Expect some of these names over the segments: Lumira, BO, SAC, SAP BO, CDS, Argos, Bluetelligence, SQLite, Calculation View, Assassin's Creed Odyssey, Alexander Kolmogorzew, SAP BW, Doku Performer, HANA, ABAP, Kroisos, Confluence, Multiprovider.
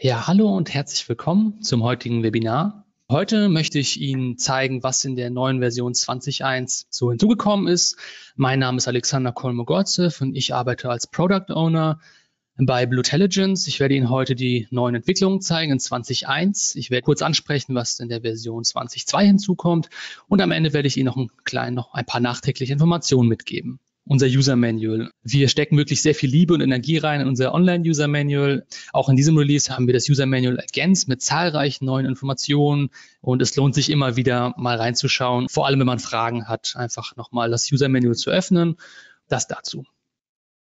Ja, hallo und herzlich willkommen zum heutigen Webinar. Heute möchte ich Ihnen zeigen, was in der neuen Version 20.1 so hinzugekommen ist. Mein Name ist Alexander Kolmogorzew und ich arbeite als Product Owner bei Bluetelligence. Ich werde Ihnen heute die neuen Entwicklungen zeigen in 20.1. Ich werde kurz ansprechen, was in der Version 20.2 hinzukommt. Und am Ende werde ich Ihnen noch ein paar nachträgliche Informationen mitgeben. Unser User-Manual. Wir stecken wirklich sehr viel Liebe und Energie rein in unser Online-User-Manual. Auch in diesem Release haben wir das User-Manual ergänzt mit zahlreichen neuen Informationen. Und es lohnt sich immer wieder mal reinzuschauen. Vor allem, wenn man Fragen hat, einfach nochmal das User-Manual zu öffnen. Das dazu.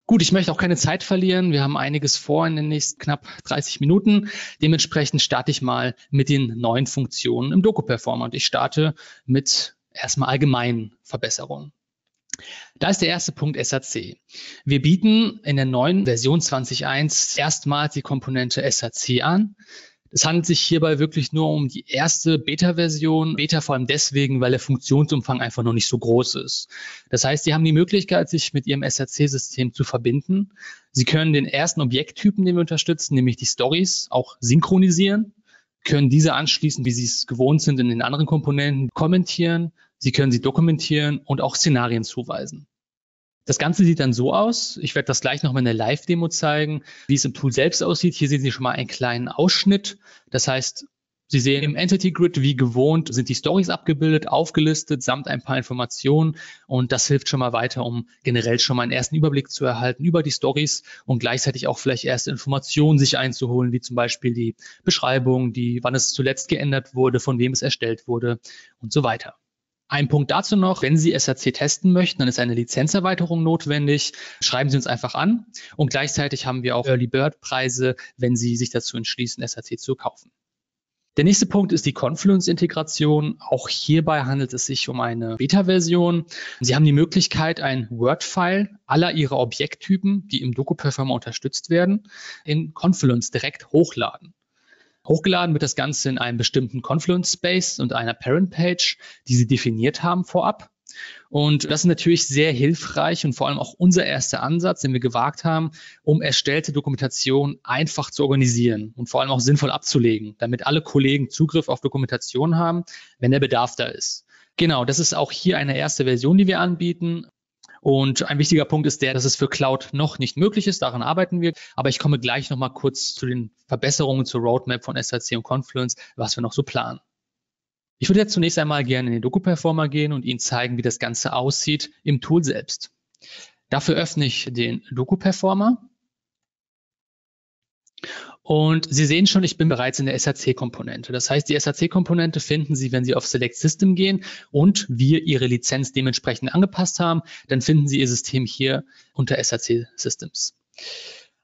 Gut, ich möchte auch keine Zeit verlieren. Wir haben einiges vor in den nächsten knapp 30 Minuten. Dementsprechend starte ich mal mit den neuen Funktionen im Doku Performer. Und ich starte mit erstmal allgemeinen Verbesserungen. Da ist der erste Punkt SAC. Wir bieten in der neuen Version 20.1 erstmals die Komponente SAC an. Es handelt sich hierbei wirklich nur um die erste Beta-Version. Beta vor allem deswegen, weil der Funktionsumfang einfach noch nicht so groß ist. Das heißt, Sie haben die Möglichkeit, sich mit Ihrem SAC-System zu verbinden. Sie können den ersten Objekttypen, den wir unterstützen, nämlich die Stories, auch synchronisieren, können diese anschließend, wie Sie es gewohnt sind, in den anderen Komponenten kommentieren. Sie können sie dokumentieren und auch Szenarien zuweisen. Das Ganze sieht dann so aus. Ich werde das gleich nochmal in der Live-Demo zeigen, wie es im Tool selbst aussieht. Hier sehen Sie schon mal einen kleinen Ausschnitt. Das heißt, Sie sehen im Entity Grid, wie gewohnt, sind die Stories abgebildet, aufgelistet, samt ein paar Informationen. Und das hilft schon mal weiter, um generell schon mal einen ersten Überblick zu erhalten über die Stories und gleichzeitig auch vielleicht erste Informationen sich einzuholen, wie zum Beispiel die Beschreibung, wann es zuletzt geändert wurde, von wem es erstellt wurde und so weiter. Ein Punkt dazu noch, wenn Sie SAC testen möchten, dann ist eine Lizenzerweiterung notwendig. Schreiben Sie uns einfach an und gleichzeitig haben wir auch Early Bird Preise, wenn Sie sich dazu entschließen, SAC zu kaufen. Der nächste Punkt ist die Confluence-Integration. Auch hierbei handelt es sich um eine Beta-Version. Sie haben die Möglichkeit, ein Word-File aller Ihrer Objekttypen, die im Doku Performer unterstützt werden, in Confluence direkt hochladen. Hochgeladen wird das Ganze in einem bestimmten Confluence-Space und einer Parent-Page, die Sie definiert haben vorab. Und das ist natürlich sehr hilfreich und vor allem auch unser erster Ansatz, den wir gewagt haben, um erstellte Dokumentation einfach zu organisieren und vor allem auch sinnvoll abzulegen, damit alle Kollegen Zugriff auf Dokumentation haben, wenn der Bedarf da ist. Genau, das ist auch hier eine erste Version, die wir anbieten. Und ein wichtiger Punkt ist der, dass es für Cloud noch nicht möglich ist, daran arbeiten wir. Aber ich komme gleich nochmal kurz zu den Verbesserungen zur Roadmap von SAC und Confluence, was wir noch so planen. Ich würde jetzt zunächst einmal gerne in den Doku Performer gehen und Ihnen zeigen, wie das Ganze aussieht im Tool selbst. Dafür öffne ich den Doku Performer. Und Sie sehen schon, ich bin bereits in der SAC-Komponente. Das heißt, die SAC-Komponente finden Sie, wenn Sie auf Select System gehen und wir Ihre Lizenz dementsprechend angepasst haben, dann finden Sie Ihr System hier unter SAC Systems.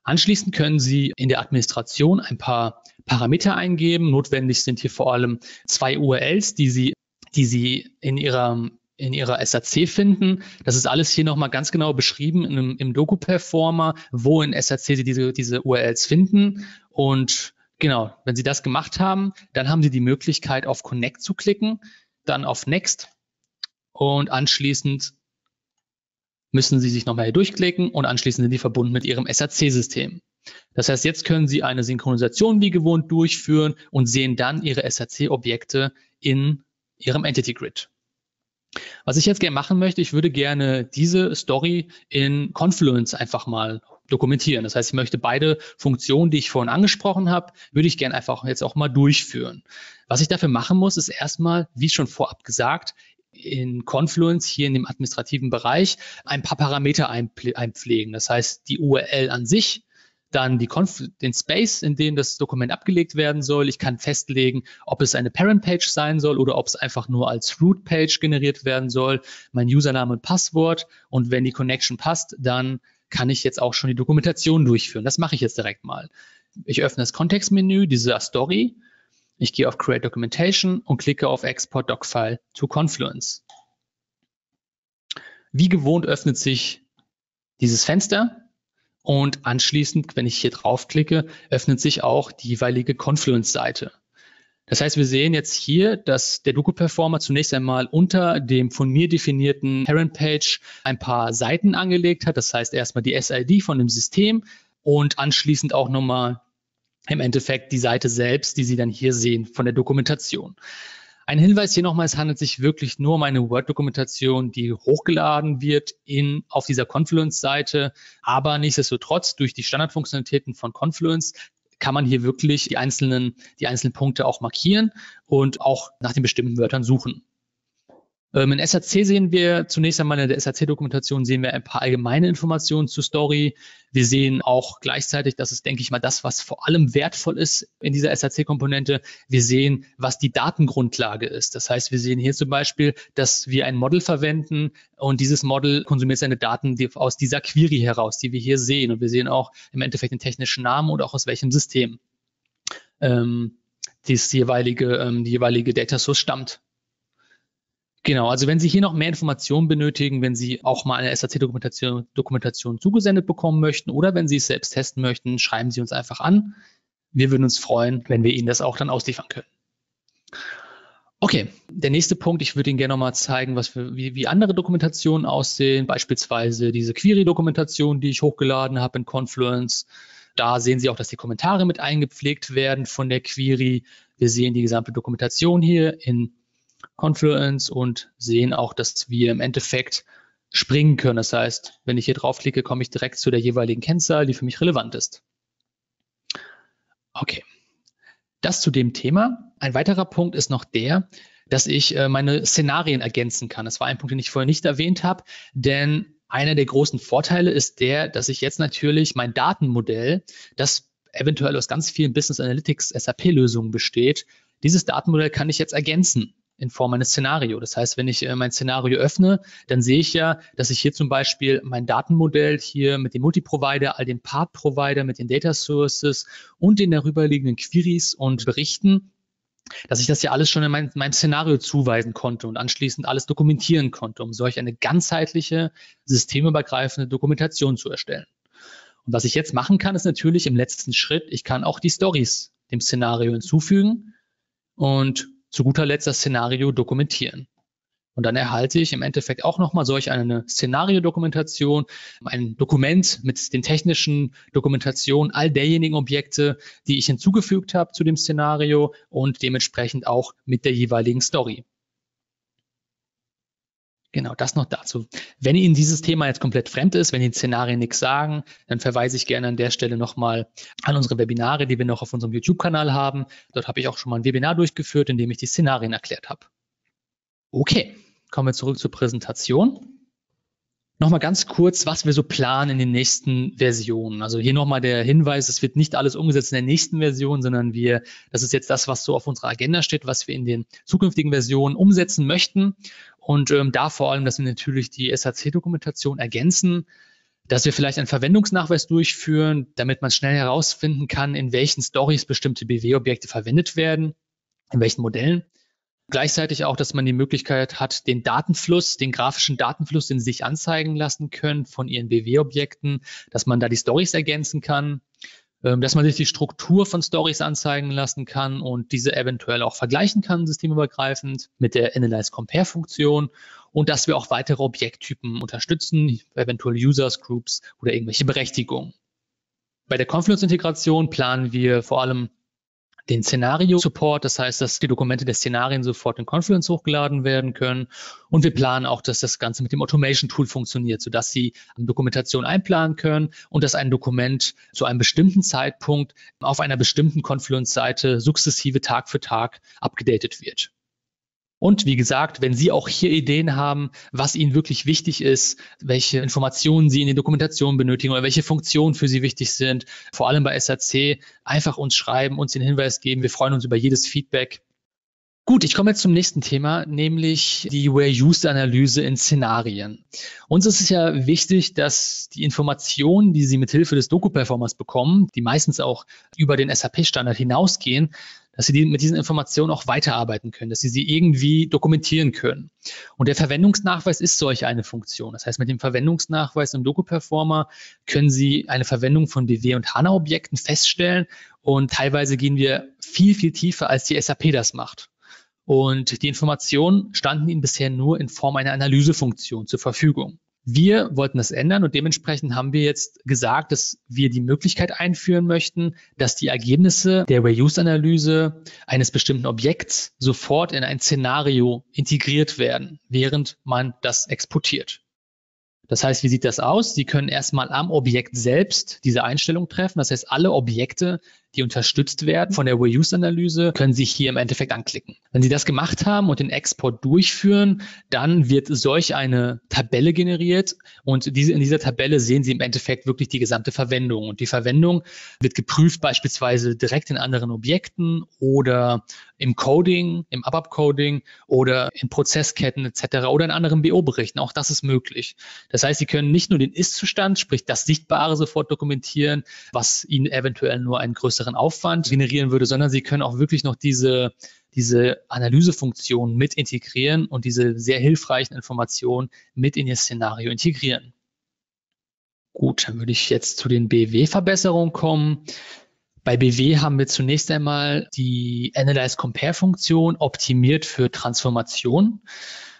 Anschließend können Sie in der Administration ein paar Parameter eingeben. Notwendig sind hier vor allem zwei URLs, die Sie in Ihrer SAC finden. Das ist alles hier nochmal ganz genau beschrieben im Doku Performer, wo in SAC Sie diese URLs finden. Und genau, wenn Sie das gemacht haben, dann haben Sie die Möglichkeit, auf Connect zu klicken, dann auf Next und anschließend müssen Sie sich nochmal hier durchklicken und anschließend sind Sie verbunden mit Ihrem SAC-System. Das heißt, jetzt können Sie eine Synchronisation wie gewohnt durchführen und sehen dann Ihre SAC-Objekte in Ihrem Entity Grid. Was ich jetzt gerne machen möchte, ich würde gerne diese Story in Confluence einfach mal dokumentieren. Das heißt, ich möchte beide Funktionen, die ich vorhin angesprochen habe, würde ich gerne einfach jetzt auch mal durchführen. Was ich dafür machen muss, ist erstmal, wie schon vorab gesagt, in Confluence hier in dem administrativen Bereich ein paar Parameter einpflegen. Das heißt, die URL an sich, dann den Space, in dem das Dokument abgelegt werden soll. Ich kann festlegen, ob es eine Parent-Page sein soll oder ob es einfach nur als Root-Page generiert werden soll. Mein Username und Passwort. Und wenn die Connection passt, dann kann ich jetzt auch schon die Dokumentation durchführen. Das mache ich jetzt direkt mal. Ich öffne das Kontextmenü dieser Story. Ich gehe auf Create Documentation und klicke auf Export Docfile to Confluence. Wie gewohnt öffnet sich dieses Fenster. Und anschließend, wenn ich hier draufklicke, öffnet sich auch die jeweilige Confluence-Seite. Das heißt, wir sehen jetzt hier, dass der Doku Performer zunächst einmal unter dem von mir definierten Parent Page ein paar Seiten angelegt hat. Das heißt, erstmal die SID von dem System und anschließend auch nochmal im Endeffekt die Seite selbst, die Sie dann hier sehen von der Dokumentation. Ein Hinweis hier nochmal, es handelt sich wirklich nur um eine Word-Dokumentation, die hochgeladen wird auf dieser Confluence-Seite, aber nichtsdestotrotz durch die Standardfunktionalitäten von Confluence kann man hier wirklich die einzelnen Punkte auch markieren und auch nach den bestimmten Wörtern suchen. In SAC sehen wir zunächst einmal in der SAC-Dokumentation ein paar allgemeine Informationen zur Story. Wir sehen auch gleichzeitig, das ist, denke ich mal, das, was vor allem wertvoll ist in dieser SAC-Komponente. Wir sehen, was die Datengrundlage ist. Das heißt, wir sehen hier zum Beispiel, dass wir ein Model verwenden und dieses Model konsumiert seine Daten aus dieser Query heraus, die wir hier sehen. Und wir sehen auch im Endeffekt den technischen Namen und auch aus welchem System die jeweilige Data Source stammt. Genau, also wenn Sie hier noch mehr Informationen benötigen, wenn Sie auch mal eine SAC-Dokumentation zugesendet bekommen möchten oder wenn Sie es selbst testen möchten, schreiben Sie uns einfach an. Wir würden uns freuen, wenn wir Ihnen das auch dann ausliefern können. Okay, der nächste Punkt, ich würde Ihnen gerne nochmal zeigen, wie andere Dokumentationen aussehen, beispielsweise diese Query-Dokumentation, die ich hochgeladen habe in Confluence. Da sehen Sie auch, dass die Kommentare mit eingepflegt werden von der Query. Wir sehen die gesamte Dokumentation hier in Confluence und sehen auch, dass wir im Endeffekt springen können. Das heißt, wenn ich hier draufklicke, komme ich direkt zu der jeweiligen Kennzahl, die für mich relevant ist. Okay, das zu dem Thema. Ein weiterer Punkt ist noch der, dass ich meine Szenarien ergänzen kann. Das war ein Punkt, den ich vorher nicht erwähnt habe, denn einer der großen Vorteile ist der, dass ich jetzt natürlich mein Datenmodell, das eventuell aus ganz vielen Business Analytics SAP-Lösungen besteht, dieses Datenmodell kann ich jetzt ergänzen in Form eines Szenarios. Das heißt, wenn ich mein Szenario öffne, dann sehe ich ja, dass ich hier zum Beispiel mein Datenmodell hier mit dem Multiprovider, all den Part-Provider, mit den Data Sources und den darüberliegenden Queries und Berichten, dass ich das ja alles schon in meinem Szenario zuweisen konnte und anschließend alles dokumentieren konnte, um solch eine ganzheitliche, systemübergreifende Dokumentation zu erstellen. Und was ich jetzt machen kann, ist natürlich im letzten Schritt, ich kann auch die Stories dem Szenario hinzufügen und zu guter Letzt das Szenario dokumentieren. Und dann erhalte ich im Endeffekt auch nochmal solch eine Szenariodokumentation, ein Dokument mit den technischen Dokumentationen all derjenigen Objekte, die ich hinzugefügt habe zu dem Szenario und dementsprechend auch mit der jeweiligen Story. Genau, das noch dazu. Wenn Ihnen dieses Thema jetzt komplett fremd ist, wenn Ihnen Szenarien nichts sagen, dann verweise ich gerne an der Stelle nochmal an unsere Webinare, die wir noch auf unserem YouTube-Kanal haben. Dort habe ich auch schon mal ein Webinar durchgeführt, in dem ich die Szenarien erklärt habe. Okay, kommen wir zurück zur Präsentation. Nochmal ganz kurz, was wir so planen in den nächsten Versionen. Also hier nochmal der Hinweis, es wird nicht alles umgesetzt in der nächsten Version, sondern das ist jetzt das, was so auf unserer Agenda steht, was wir in den zukünftigen Versionen umsetzen möchten. Und da vor allem, dass wir natürlich die SAC-Dokumentation ergänzen, dass wir vielleicht einen Verwendungsnachweis durchführen, damit man schnell herausfinden kann, in welchen Stories bestimmte BW-Objekte verwendet werden, in welchen Modellen. Gleichzeitig auch, dass man die Möglichkeit hat, den Datenfluss, den grafischen Datenfluss, den Sie sich anzeigen lassen können von Ihren BW-Objekten, dass man da die Stories ergänzen kann, dass man sich die Struktur von Stories anzeigen lassen kann und diese eventuell auch vergleichen kann, systemübergreifend, mit der Analyze-Compare-Funktion und dass wir auch weitere Objekttypen unterstützen, eventuell Users, Groups oder irgendwelche Berechtigungen. Bei der Confluence-Integration planen wir vor allem den Szenario-Support, das heißt, dass die Dokumente der Szenarien sofort in Confluence hochgeladen werden können. Und wir planen auch, dass das Ganze mit dem Automation-Tool funktioniert, sodass Sie Dokumentation einplanen können und dass ein Dokument zu einem bestimmten Zeitpunkt auf einer bestimmten Confluence-Seite sukzessive Tag für Tag abgedatet wird. Und wie gesagt, wenn Sie auch hier Ideen haben, was Ihnen wirklich wichtig ist, welche Informationen Sie in der Dokumentation benötigen oder welche Funktionen für Sie wichtig sind, vor allem bei SAC, einfach uns schreiben, uns den Hinweis geben. Wir freuen uns über jedes Feedback. Gut, ich komme jetzt zum nächsten Thema, nämlich die Where-Used-Analyse in Szenarien. Uns ist es ja wichtig, dass die Informationen, die Sie mithilfe des Doku-Performers bekommen, die meistens auch über den SAP-Standard hinausgehen, dass Sie mit diesen Informationen auch weiterarbeiten können, dass Sie sie irgendwie dokumentieren können. Und der Verwendungsnachweis ist solch eine Funktion. Das heißt, mit dem Verwendungsnachweis im Doku-Performer können Sie eine Verwendung von BW- und HANA-Objekten feststellen und teilweise gehen wir viel, viel tiefer, als die SAP das macht. Und die Informationen standen Ihnen bisher nur in Form einer Analysefunktion zur Verfügung. Wir wollten das ändern und dementsprechend haben wir jetzt gesagt, dass wir die Möglichkeit einführen möchten, dass die Ergebnisse der Reuse-Analyse eines bestimmten Objekts sofort in ein Szenario integriert werden, während man das exportiert. Das heißt, wie sieht das aus? Sie können erstmal am Objekt selbst diese Einstellung treffen. Das heißt, alle Objekte, die unterstützt werden von der Reuse-Analyse, können Sie hier im Endeffekt anklicken. Wenn Sie das gemacht haben und den Export durchführen, dann wird solch eine Tabelle generiert und in dieser Tabelle sehen Sie im Endeffekt wirklich die gesamte Verwendung. Und die Verwendung wird geprüft, beispielsweise direkt in anderen Objekten oder im Coding, im ABAP-Coding oder in Prozessketten etc. oder in anderen BO-Berichten. Auch das ist möglich. Das heißt, Sie können nicht nur den Ist-Zustand, sprich das Sichtbare sofort dokumentieren, was Ihnen eventuell nur einen größeren Aufwand generieren würde, sondern Sie können auch wirklich noch diese Analysefunktion mit integrieren und diese sehr hilfreichen Informationen mit in Ihr Szenario integrieren. Gut, dann würde ich jetzt zu den BW-Verbesserungen kommen. Bei BW haben wir zunächst einmal die Analyze-Compare-Funktion optimiert für Transformation.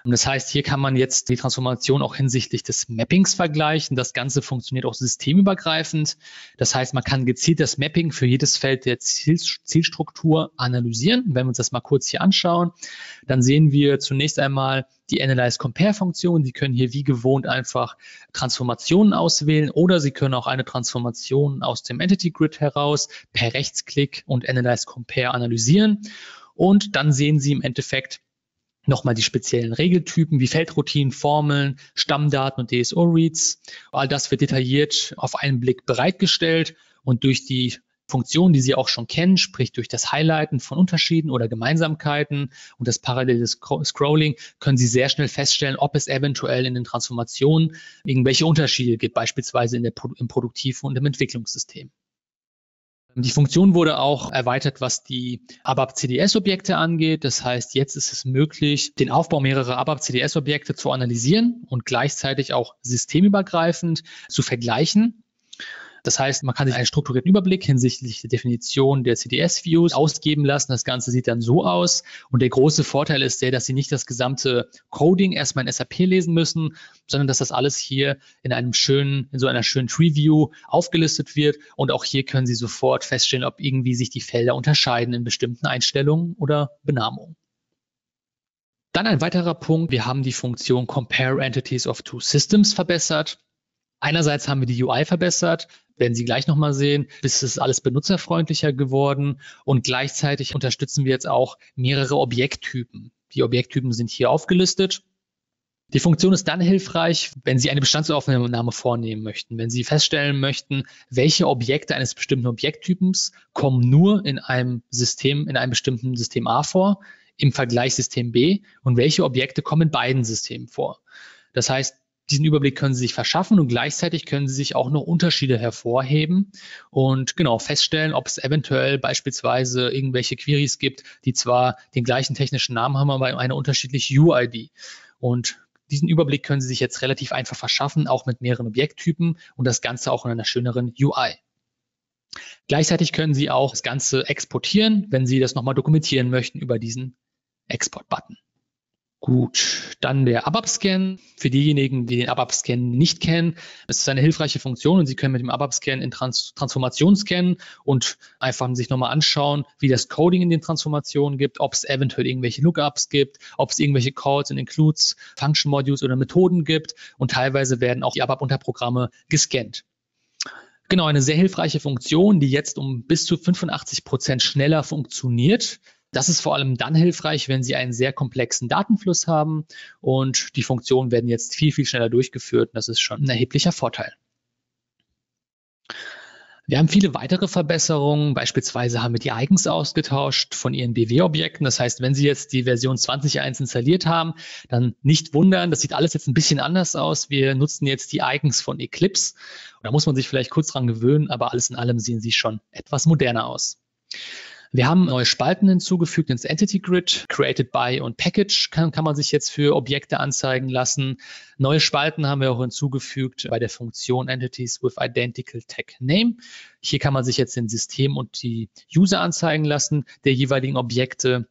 Und das heißt, hier kann man jetzt die Transformation auch hinsichtlich des Mappings vergleichen. Das Ganze funktioniert auch systemübergreifend. Das heißt, man kann gezielt das Mapping für jedes Feld der Zielstruktur analysieren. Wenn wir uns das mal kurz hier anschauen, dann sehen wir zunächst einmal die Analyze-Compare-Funktion. Sie können hier wie gewohnt einfach Transformationen auswählen oder Sie können auch eine Transformation aus dem Entity-Grid heraus per Rechtsklick und Analyze-Compare analysieren. Und dann sehen Sie im Endeffekt nochmal die speziellen Regeltypen wie Feldroutinen, Formeln, Stammdaten und DSO-Reads. All das wird detailliert auf einen Blick bereitgestellt und durch die Funktionen, die Sie auch schon kennen, sprich durch das Highlighten von Unterschieden oder Gemeinsamkeiten und das parallele Scrolling, können Sie sehr schnell feststellen, ob es eventuell in den Transformationen irgendwelche Unterschiede gibt, beispielsweise im Produktiv- und im Entwicklungssystem. Die Funktion wurde auch erweitert, was die ABAP-CDS-Objekte angeht. Das heißt, jetzt ist es möglich, den Aufbau mehrerer ABAP-CDS-Objekte zu analysieren und gleichzeitig auch systemübergreifend zu vergleichen. Das heißt, man kann sich einen strukturierten Überblick hinsichtlich der Definition der CDS-Views ausgeben lassen. Das Ganze sieht dann so aus. Und der große Vorteil ist der, dass Sie nicht das gesamte Coding erstmal in SAP lesen müssen, sondern dass das alles hier in so einer schönen Tree-View aufgelistet wird. Und auch hier können Sie sofort feststellen, ob irgendwie sich die Felder unterscheiden in bestimmten Einstellungen oder Benamungen. Dann ein weiterer Punkt. Wir haben die Funktion Compare Entities of Two Systems verbessert. Einerseits haben wir die UI verbessert, werden Sie gleich nochmal sehen, es ist alles benutzerfreundlicher geworden und gleichzeitig unterstützen wir jetzt auch mehrere Objekttypen. Die Objekttypen sind hier aufgelistet. Die Funktion ist dann hilfreich, wenn Sie eine Bestandsaufnahme vornehmen möchten, wenn Sie feststellen möchten, welche Objekte eines bestimmten Objekttypens kommen nur in einem bestimmten System A vor, im Vergleich System B und welche Objekte kommen in beiden Systemen vor. Das heißt, diesen Überblick können Sie sich verschaffen und gleichzeitig können Sie sich auch noch Unterschiede hervorheben und genau feststellen, ob es eventuell beispielsweise irgendwelche Queries gibt, die zwar den gleichen technischen Namen haben, aber eine unterschiedliche UID. Und diesen Überblick können Sie sich jetzt relativ einfach verschaffen, auch mit mehreren Objekttypen und das Ganze auch in einer schöneren UI. Gleichzeitig können Sie auch das Ganze exportieren, wenn Sie das nochmal dokumentieren möchten über diesen Export-Button. Gut, dann der ABAP-Scan. Für diejenigen, die den ABAP-Scan nicht kennen, es ist eine hilfreiche Funktion und Sie können mit dem ABAP-Scan in Transformationen scannen und einfach sich nochmal anschauen, wie das Coding in den Transformationen gibt, ob es eventuell irgendwelche Lookups gibt, ob es irgendwelche Calls und Includes, Function Modules oder Methoden gibt und teilweise werden auch die ABAP-Unterprogramme gescannt. Genau, eine sehr hilfreiche Funktion, die jetzt um bis zu 85% schneller funktioniert. Das ist vor allem dann hilfreich, wenn Sie einen sehr komplexen Datenfluss haben und die Funktionen werden jetzt viel, viel schneller durchgeführt. Das ist schon ein erheblicher Vorteil. Wir haben viele weitere Verbesserungen. Beispielsweise haben wir die Icons ausgetauscht von Ihren BW-Objekten. Das heißt, wenn Sie jetzt die Version 20.1 installiert haben, dann nicht wundern, das sieht alles jetzt ein bisschen anders aus. Wir nutzen jetzt die Icons von Eclipse. Da muss man sich vielleicht kurz dran gewöhnen, aber alles in allem sehen sie schon etwas moderner aus. Wir haben neue Spalten hinzugefügt ins Entity Grid. Created by und Package kann man sich jetzt für Objekte anzeigen lassen. Neue Spalten haben wir auch hinzugefügt bei der Funktion Entities with Identical Tag Name. Hier kann man sich jetzt den System und die User anzeigen lassen der jeweiligen Objekte.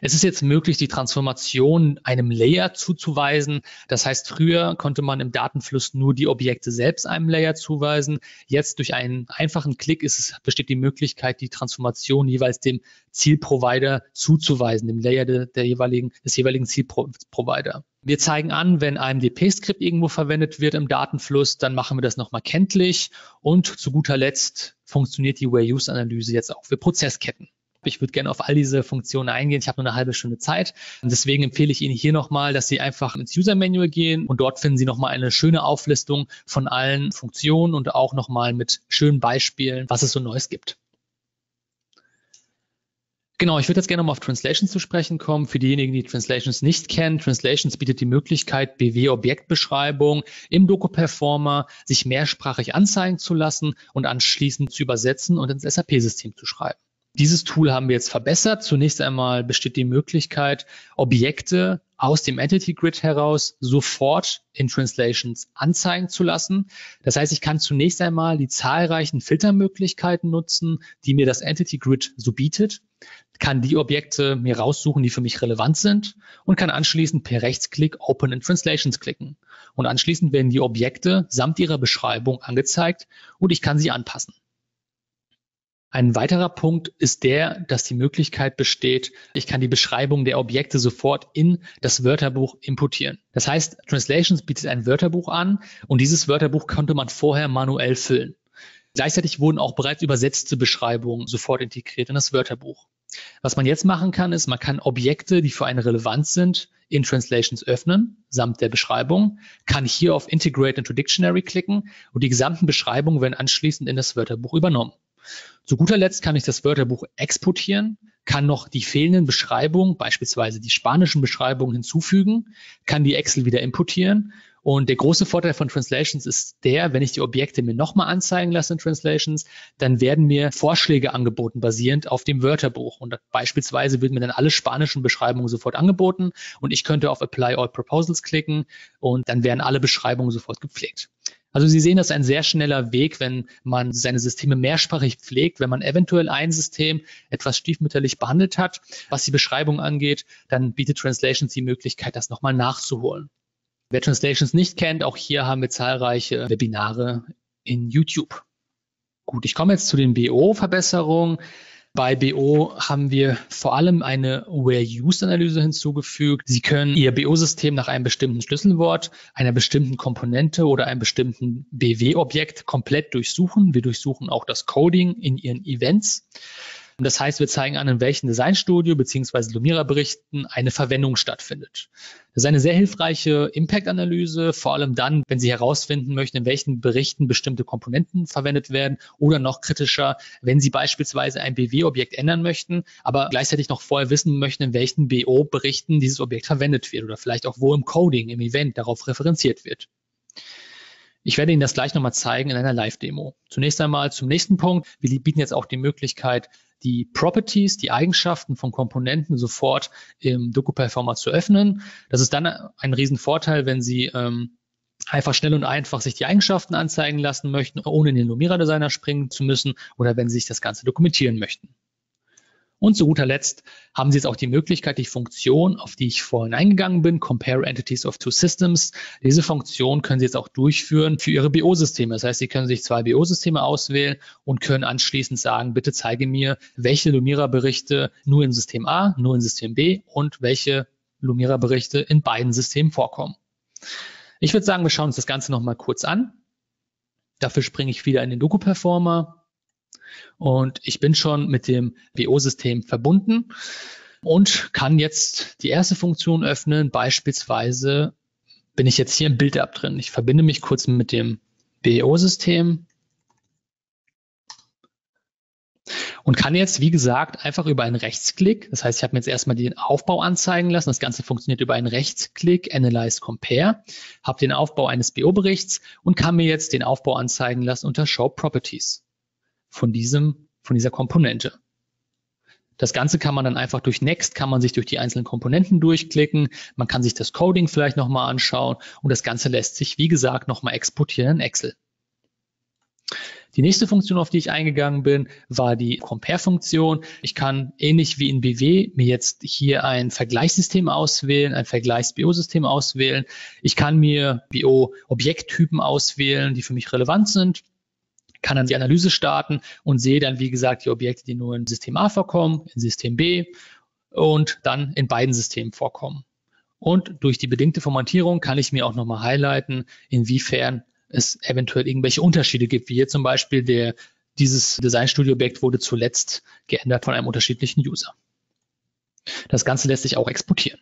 Es ist jetzt möglich, die Transformation einem Layer zuzuweisen. Das heißt, früher konnte man im Datenfluss nur die Objekte selbst einem Layer zuweisen. Jetzt durch einen einfachen Klick besteht die Möglichkeit, die Transformation jeweils dem Zielprovider zuzuweisen, dem Layer des jeweiligen Zielprovider. Wir zeigen an, wenn ein DP-Skript irgendwo verwendet wird im Datenfluss, dann machen wir das nochmal kenntlich. Und zu guter Letzt funktioniert die Where-Use-Analyse jetzt auch für Prozessketten. Ich würde gerne auf all diese Funktionen eingehen. Ich habe nur eine halbe Stunde Zeit. Und deswegen empfehle ich Ihnen hier nochmal, dass Sie einfach ins User-Manual gehen und dort finden Sie nochmal eine schöne Auflistung von allen Funktionen und auch nochmal mit schönen Beispielen, was es so Neues gibt. Genau, ich würde jetzt gerne nochmal auf Translations zu sprechen kommen. Für diejenigen, die Translations nicht kennen, Translations bietet die Möglichkeit, BW-Objektbeschreibung im Doku Performer sich mehrsprachig anzeigen zu lassen und anschließend zu übersetzen und ins SAP-System zu schreiben. Dieses Tool haben wir jetzt verbessert. Zunächst einmal besteht die Möglichkeit, Objekte aus dem Entity Grid heraus sofort in Translations anzeigen zu lassen. Das heißt, ich kann zunächst einmal die zahlreichen Filtermöglichkeiten nutzen, die mir das Entity Grid so bietet, kann die Objekte mir raussuchen, die für mich relevant sind und kann anschließend per Rechtsklick Open in Translations klicken. Und anschließend werden die Objekte samt ihrer Beschreibung angezeigt und ich kann sie anpassen. Ein weiterer Punkt ist der, dass die Möglichkeit besteht, ich kann die Beschreibung der Objekte sofort in das Wörterbuch importieren. Das heißt, Translations bietet ein Wörterbuch an und dieses Wörterbuch konnte man vorher manuell füllen. Gleichzeitig wurden auch bereits übersetzte Beschreibungen sofort integriert in das Wörterbuch. Was man jetzt machen kann, ist, man kann Objekte, die für einen relevant sind, in Translations öffnen, samt der Beschreibung, kann hier auf Integrate into Dictionary klicken und die gesamten Beschreibungen werden anschließend in das Wörterbuch übernommen. Zu guter Letzt kann ich das Wörterbuch exportieren, kann noch die fehlenden Beschreibungen, beispielsweise die spanischen Beschreibungen hinzufügen, kann die Excel wieder importieren und der große Vorteil von Translations ist der, wenn ich die Objekte mir nochmal anzeigen lasse in Translations, dann werden mir Vorschläge angeboten, basierend auf dem Wörterbuch und beispielsweise würden mir dann alle spanischen Beschreibungen sofort angeboten und ich könnte auf Apply All Proposals klicken und dann werden alle Beschreibungen sofort gepflegt. Also Sie sehen, das ist ein sehr schneller Weg, wenn man seine Systeme mehrsprachig pflegt, wenn man eventuell ein System etwas stiefmütterlich behandelt hat, was die Beschreibung angeht, dann bietet Translations die Möglichkeit, das nochmal nachzuholen. Wer Translations nicht kennt, auch hier haben wir zahlreiche Webinare in YouTube. Gut, ich komme jetzt zu den BO-Verbesserungen. Bei BO haben wir vor allem eine Where-Use-Analyse hinzugefügt. Sie können Ihr BO-System nach einem bestimmten Schlüsselwort, einer bestimmten Komponente oder einem bestimmten BW-Objekt komplett durchsuchen. Wir durchsuchen auch das Coding in Ihren Events. Das heißt, wir zeigen an, in welchen Design Studio bzw. Lumira-Berichten eine Verwendung stattfindet. Das ist eine sehr hilfreiche Impact-Analyse, vor allem dann, wenn Sie herausfinden möchten, in welchen Berichten bestimmte Komponenten verwendet werden oder noch kritischer, wenn Sie beispielsweise ein BW-Objekt ändern möchten, aber gleichzeitig noch vorher wissen möchten, in welchen BO-Berichten dieses Objekt verwendet wird oder vielleicht auch wo im Coding, im Event darauf referenziert wird. Ich werde Ihnen das gleich nochmal zeigen in einer Live-Demo. Zunächst einmal zum nächsten Punkt. Wir bieten jetzt auch die Möglichkeit, die Properties, die Eigenschaften von Komponenten sofort im Doku Performer zu öffnen. Das ist dann ein Riesenvorteil, wenn Sie einfach schnell und einfach sich die Eigenschaften anzeigen lassen möchten, ohne in den Lumira Designer springen zu müssen oder wenn Sie sich das Ganze dokumentieren möchten. Und zu guter Letzt haben Sie jetzt auch die Möglichkeit, die Funktion, auf die ich vorhin eingegangen bin, Compare Entities of Two Systems, diese Funktion können Sie jetzt auch durchführen für Ihre BO-Systeme. Das heißt, Sie können sich zwei BO-Systeme auswählen und können anschließend sagen, bitte zeige mir, welche Lumira-Berichte nur in System A, nur in System B und welche Lumira-Berichte in beiden Systemen vorkommen. Ich würde sagen, wir schauen uns das Ganze nochmal kurz an. Dafür springe ich wieder in den Doku Performer. Und ich bin schon mit dem BO-System verbunden und kann jetzt die erste Funktion öffnen. Beispielsweise bin ich jetzt hier im Build-Up drin. Ich verbinde mich kurz mit dem BO-System und kann jetzt, wie gesagt, einfach über einen Rechtsklick, das heißt, ich habe mir jetzt erstmal den Aufbau anzeigen lassen. Das Ganze funktioniert über einen Rechtsklick, Analyze, Compare, habe den Aufbau eines BO-Berichts und kann mir jetzt den Aufbau anzeigen lassen unter Show Properties von dieser Komponente. Das Ganze kann man dann einfach durch Next, kann man sich durch die einzelnen Komponenten durchklicken, man kann sich das Coding vielleicht nochmal anschauen und das Ganze lässt sich, wie gesagt, nochmal exportieren in Excel. Die nächste Funktion, auf die ich eingegangen bin, war die Compare-Funktion. Ich kann ähnlich wie in BW mir jetzt hier ein Vergleichssystem auswählen, ein Vergleichs-BO-System auswählen. Ich kann mir BO-Objekttypen auswählen, die für mich relevant sind. Kann dann die Analyse starten und sehe dann, wie gesagt, die Objekte, die nur in System A vorkommen, in System B und dann in beiden Systemen vorkommen. Und durch die bedingte Formatierung kann ich mir auch nochmal highlighten, inwiefern es eventuell irgendwelche Unterschiede gibt, wie hier zum Beispiel dieses Design Studio Objekt wurde zuletzt geändert von einem unterschiedlichen User. Das Ganze lässt sich auch exportieren.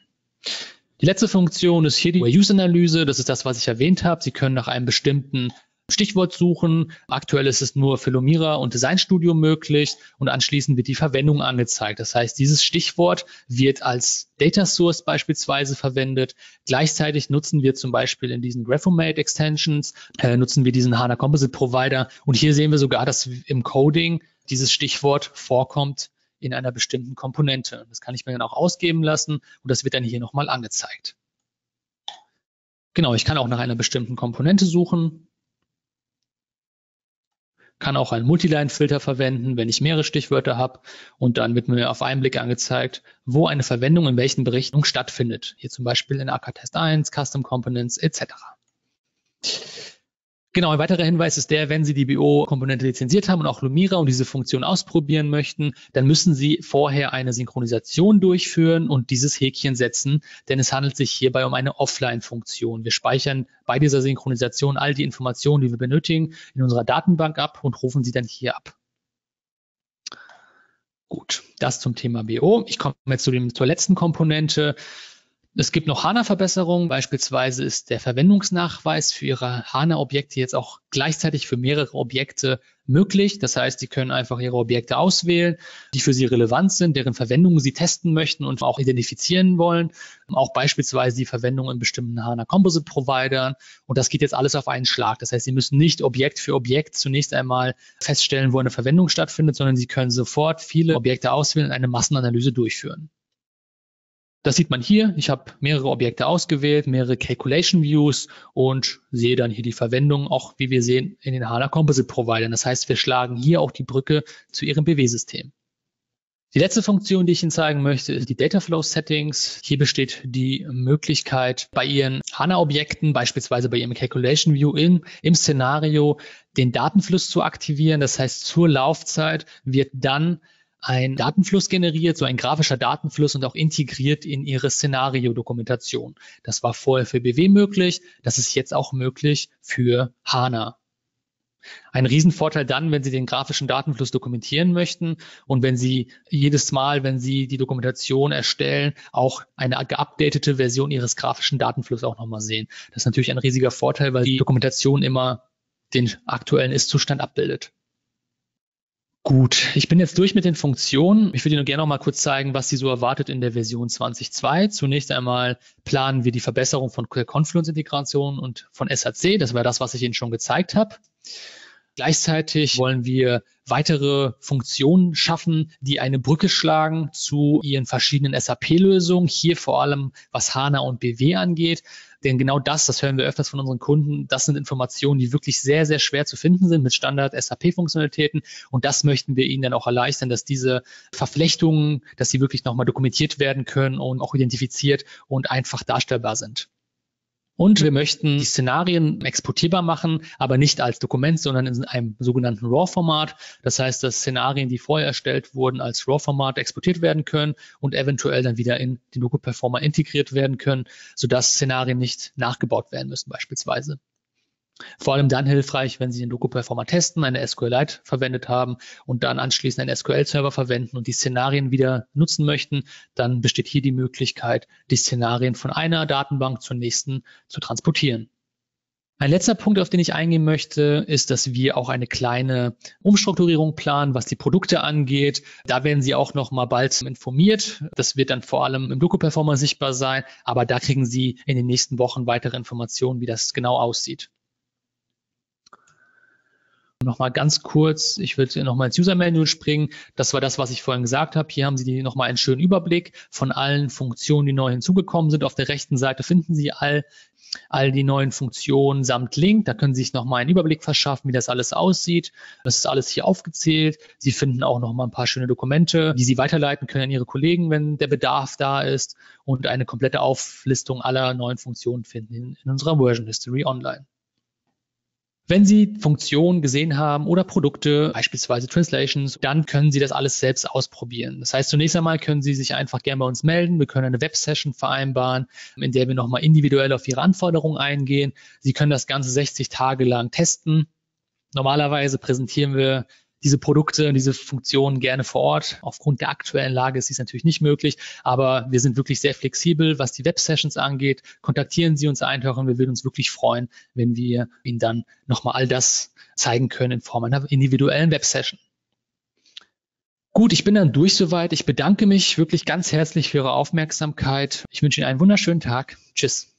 Die letzte Funktion ist hier die User-Analyse. Das ist das, was ich erwähnt habe. Sie können nach einem bestimmten Stichwort suchen. Aktuell ist es nur für Lumira und Design Studio möglich und anschließend wird die Verwendung angezeigt. Das heißt, dieses Stichwort wird als Data Source beispielsweise verwendet. Gleichzeitig nutzen wir zum Beispiel in diesen Graphomate Extensions, nutzen wir diesen HANA Composite Provider und hier sehen wir sogar, dass im Coding dieses Stichwort vorkommt in einer bestimmten Komponente. Das kann ich mir dann auch ausgeben lassen und das wird dann hier nochmal angezeigt. Genau, ich kann auch nach einer bestimmten Komponente suchen. Kann auch einen Multiline-Filter verwenden, wenn ich mehrere Stichwörter habe und dann wird mir auf einen Blick angezeigt, wo eine Verwendung in welchen Berechnungen stattfindet. Hier zum Beispiel in AK-Test 1, Custom Components etc. Genau, ein weiterer Hinweis ist der, wenn Sie die BO-Komponente lizenziert haben und auch Lumira und diese Funktion ausprobieren möchten, dann müssen Sie vorher eine Synchronisation durchführen und dieses Häkchen setzen, denn es handelt sich hierbei um eine Offline-Funktion. Wir speichern bei dieser Synchronisation all die Informationen, die wir benötigen, in unserer Datenbank ab und rufen sie dann hier ab. Gut, das zum Thema BO. Ich komme jetzt zur letzten Komponente. Es gibt noch HANA-Verbesserungen, beispielsweise ist der Verwendungsnachweis für Ihre HANA-Objekte jetzt auch gleichzeitig für mehrere Objekte möglich. Das heißt, Sie können einfach Ihre Objekte auswählen, die für Sie relevant sind, deren Verwendungen Sie testen möchten und auch identifizieren wollen. Auch beispielsweise die Verwendung in bestimmten HANA-Composite-Providern. Und das geht jetzt alles auf einen Schlag. Das heißt, Sie müssen nicht Objekt für Objekt zunächst einmal feststellen, wo eine Verwendung stattfindet, sondern Sie können sofort viele Objekte auswählen und eine Massenanalyse durchführen. Das sieht man hier. Ich habe mehrere Objekte ausgewählt, mehrere Calculation Views und sehe dann hier die Verwendung, auch wie wir sehen, in den HANA Composite Providern. Das heißt, wir schlagen hier auch die Brücke zu Ihrem BW-System. Die letzte Funktion, die ich Ihnen zeigen möchte, ist die Data Flow Settings. Hier besteht die Möglichkeit, bei Ihren HANA-Objekten, beispielsweise bei Ihrem Calculation View im Szenario, den Datenfluss zu aktivieren. Das heißt, zur Laufzeit wird dann ein Datenfluss generiert, so ein grafischer Datenfluss und auch integriert in Ihre Szenario-Dokumentation. Das war vorher für BW möglich, das ist jetzt auch möglich für HANA. Ein Riesenvorteil dann, wenn Sie den grafischen Datenfluss dokumentieren möchten und wenn Sie jedes Mal, wenn Sie die Dokumentation erstellen, auch eine geupdatete Version Ihres grafischen Datenflusses auch nochmal sehen. Das ist natürlich ein riesiger Vorteil, weil die Dokumentation immer den aktuellen Ist-Zustand abbildet. Gut, ich bin jetzt durch mit den Funktionen. Ich würde Ihnen gerne noch mal kurz zeigen, was Sie so erwartet in der Version 20.2. Zunächst einmal planen wir die Verbesserung von Confluence-Integration und von SAC. Das war das, was ich Ihnen schon gezeigt habe. Gleichzeitig wollen wir weitere Funktionen schaffen, die eine Brücke schlagen zu Ihren verschiedenen SAP-Lösungen. Hier vor allem, was HANA und BW angeht. Denn genau das hören wir öfters von unseren Kunden, das sind Informationen, die wirklich sehr, sehr schwer zu finden sind mit Standard-SAP-Funktionalitäten. Und das möchten wir Ihnen dann auch erleichtern, dass diese Verflechtungen, dass sie wirklich nochmal dokumentiert werden können und auch identifiziert und einfach darstellbar sind. Und wir möchten die Szenarien exportierbar machen, aber nicht als Dokument, sondern in einem sogenannten RAW-Format. Das heißt, dass Szenarien, die vorher erstellt wurden, als RAW-Format exportiert werden können und eventuell dann wieder in den Doku Performer integriert werden können, sodass Szenarien nicht nachgebaut werden müssen beispielsweise. Vor allem dann hilfreich, wenn Sie den Doku Performer testen, eine SQLite verwendet haben und dann anschließend einen SQL-Server verwenden und die Szenarien wieder nutzen möchten, dann besteht hier die Möglichkeit, die Szenarien von einer Datenbank zur nächsten zu transportieren. Ein letzter Punkt, auf den ich eingehen möchte, ist, dass wir auch eine kleine Umstrukturierung planen, was die Produkte angeht. Da werden Sie auch noch mal bald informiert. Das wird dann vor allem im Doku Performer sichtbar sein, aber da kriegen Sie in den nächsten Wochen weitere Informationen, wie das genau aussieht. Nochmal ganz kurz, ich würde nochmal ins User-Menü springen. Das war das, was ich vorhin gesagt habe. Hier haben Sie nochmal einen schönen Überblick von allen Funktionen, die neu hinzugekommen sind. Auf der rechten Seite finden Sie all die neuen Funktionen samt Link. Da können Sie sich nochmal einen Überblick verschaffen, wie das alles aussieht. Das ist alles hier aufgezählt. Sie finden auch nochmal ein paar schöne Dokumente, die Sie weiterleiten können an Ihre Kollegen, wenn der Bedarf da ist. Und eine komplette Auflistung aller neuen Funktionen finden Sie in unserer Version History online. Wenn Sie Funktionen gesehen haben oder Produkte, beispielsweise Translations, dann können Sie das alles selbst ausprobieren. Das heißt, zunächst einmal können Sie sich einfach gerne bei uns melden. Wir können eine Web-Session vereinbaren, in der wir nochmal individuell auf Ihre Anforderungen eingehen. Sie können das Ganze 60 Tage lang testen. Normalerweise präsentieren wir diese Produkte und diese Funktionen gerne vor Ort. Aufgrund der aktuellen Lage ist dies natürlich nicht möglich, aber wir sind wirklich sehr flexibel, was die Web-Sessions angeht. Kontaktieren Sie uns einfach und wir würden uns wirklich freuen, wenn wir Ihnen dann nochmal all das zeigen können in Form einer individuellen Web-Session. Gut, ich bin dann durch soweit. Ich bedanke mich wirklich ganz herzlich für Ihre Aufmerksamkeit. Ich wünsche Ihnen einen wunderschönen Tag. Tschüss.